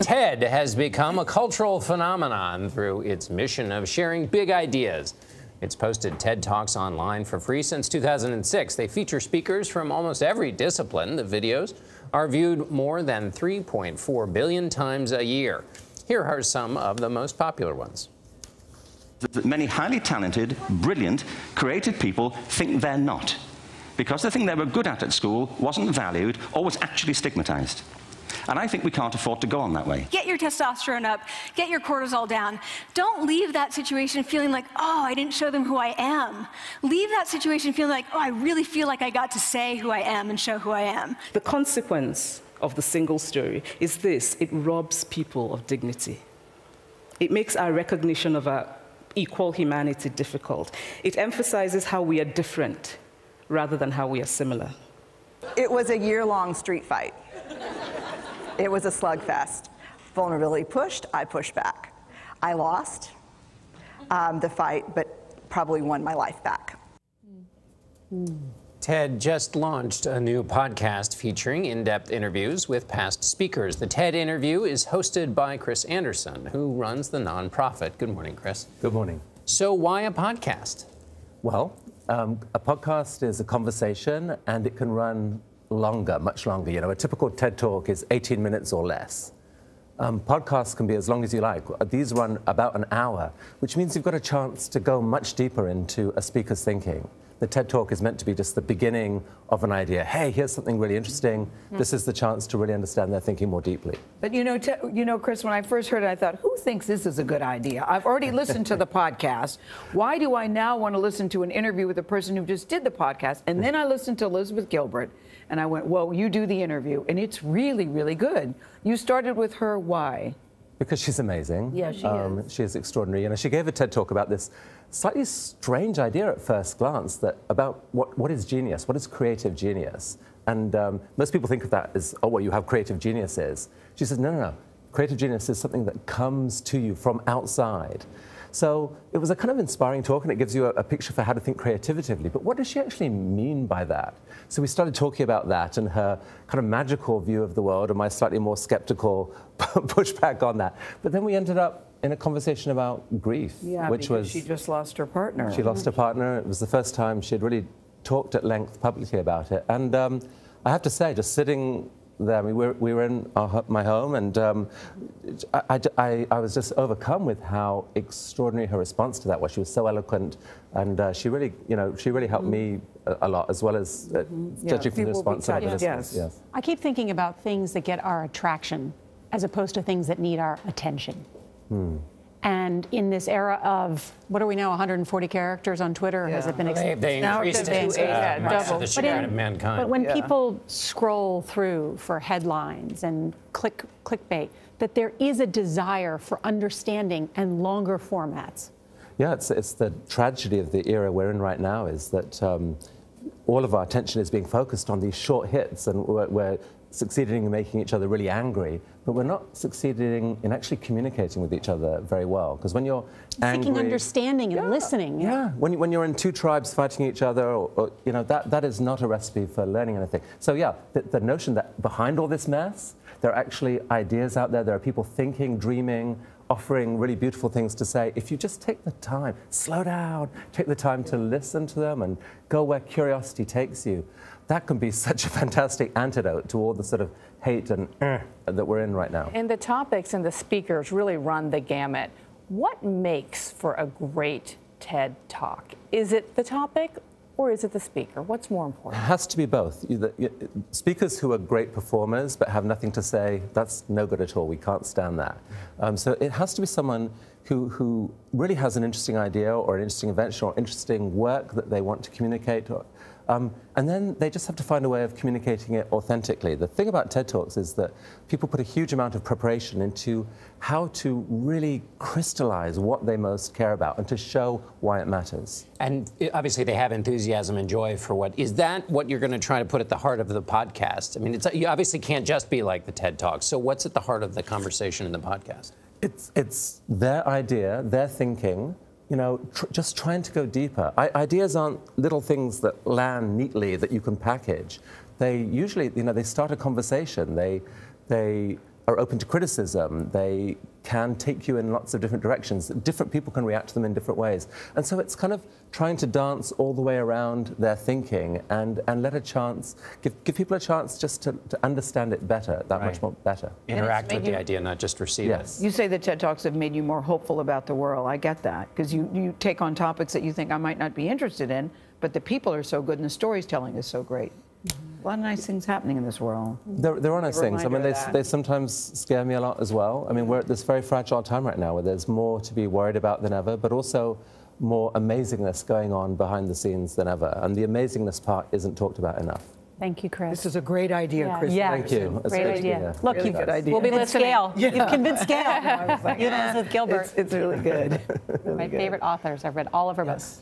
TED has become a cultural phenomenon through its mission of sharing big ideas. It's posted TED Talks online for free since 2006. They feature speakers from almost every discipline. The videos are viewed more than 3.4 billion times a year. Here are some of the most popular ones. Many highly talented, brilliant, creative people think they're not, because the thing they were good at school wasn't valued or was actually stigmatized. And I think we can't afford to go on that way. Get your testosterone up, get your cortisol down. Don't leave that situation feeling like, oh, I didn't show them who I am. Leave that situation feeling like, oh, I really feel like I got to say who I am and show who I am. The consequence of the single story is this: it robs people of dignity. It makes our recognition of our equal humanity difficult. It emphasizes how we are different rather than how we are similar. It was a year-long street fight. It was a slugfest. Vulnerability pushed, I pushed back. I lost the fight, but probably won my life back. TED just launched a new podcast featuring in-depth interviews with past speakers. The TED Interview is hosted by Chris Anderson, who runs the nonprofit. Good morning, Chris. Good morning. So why a podcast? Well, a podcast is a conversation, and it can run longer, much longer. You know, a typical TED Talk is 18 minutes or less. Podcasts can be as long as you like. These run about an hour, which means you've got a chance to go much deeper into a speaker's thinking. The TED Talk is meant to be just the beginning of an idea. Hey, here's something really interesting. This is the chance to really understand their thinking more deeply. But you know, Chris, when I first heard it, I thought, who thinks this is a good idea? I've already listened to the podcast. Why do I now want to listen to an interview with a person who just did the podcast? And then I listened to Elizabeth Gilbert, and I went, well, you do the interview, and it's really, really good. You started with her. Why? Because she's amazing. Yeah, she is. She is extraordinary. You know, she gave a TED Talk about this slightly strange idea at first glance that about what is genius, what is creative genius. And most people think of that as, oh, well, you have creative geniuses. She says, no, no, no. Creative genius is something that comes to you from outside. So it was a kind of inspiring talk, and it gives you a picture for how to think creatively. But what does she actually mean by that? So we started talking about that and her kind of magical view of the world and my slightly more skeptical pushback on that. But then we ended up in a conversation about grief, which was... she just lost her partner. She lost her partner. It was the first time she had really talked at length publicly about it. And I have to say, just sitting there, I mean, we were in my home, and I was just overcome with how extraordinary her response to that was. She was so eloquent, and she really, you know, she really helped me a lot, as well as judging from the response. Yes. I keep thinking about things that get our attraction as opposed to things that need our attention. And in this era of, what are we now, 140 characters on Twitter? Yeah. Has it been extended? They increased it double. But when people scroll through for headlines and clickbait, that there is a desire for understanding and longer formats. Yeah, it's the tragedy of the era we're in right now, is that all of our attention is being focused on these short hits, and we're succeeding in making each other really angry, but we're not succeeding in actually communicating with each other very well. Because when you're angry, seeking understanding and listening. Yeah. When you're in two tribes fighting each other, or you know, that is not a recipe for learning anything. So yeah, the notion that behind all this mess, there are actually ideas out there. There are people thinking, dreaming, offering really beautiful things to say. If you just take the time, slow down, take the time to listen to them and go where curiosity takes you, that can be such a fantastic antidote to all the sort of hate and that we're in right now. And the topics and the speakers really run the gamut. What makes for a great TED Talk? Is it the topic, or is it the speaker? What's more important? It has to be both. Speakers who are great performers but have nothing to say, that's no good at all. We can't stand that. So it has to be someone who really has an interesting idea or an interesting invention or interesting work that they want to communicate. And then they just have to find a way of communicating it authentically. The thing about TED Talks is that people put a huge amount of preparation into how to really crystallize what they most care about and to show why it matters. And obviously they have enthusiasm and joy for what is that what you're going to try to put at the heart of the podcast? I mean, you obviously can't just be like the TED Talk. So what's at the heart of the conversation in the podcast? It's their idea, their thinking. You know, just trying to go deeper. Ideas aren't little things that land neatly that you can package. They usually, you know, they start a conversation. They are open to criticism. They can take you in lots of different directions. Different people can react to them in different ways. And so it's kind of trying to dance all the way around their thinking and let a chance, give people a chance just to understand it better, that much more better. Interact with the idea, not just receive it. You say the TED Talks have made you more hopeful about the world. I get that, because you take on topics that you think I might not be interested in, but the people are so good and the storytelling is so great. A lot of nice things happening in this world. There are nice things. I mean, they sometimes scare me a lot as well. I mean, we're at this very fragile time right now where there's more to be worried about than ever, but also more amazingness going on behind the scenes than ever. And the amazingness part isn't talked about enough. Thank you, Chris. This is a great idea, Chris. Yeah. Thank you. It's great idea. Look, really good idea. We'll be listening. Gail. Yeah. You've convinced Gail. Elizabeth Gilbert. It's really good. Really My favorite authors. I've read all of her books.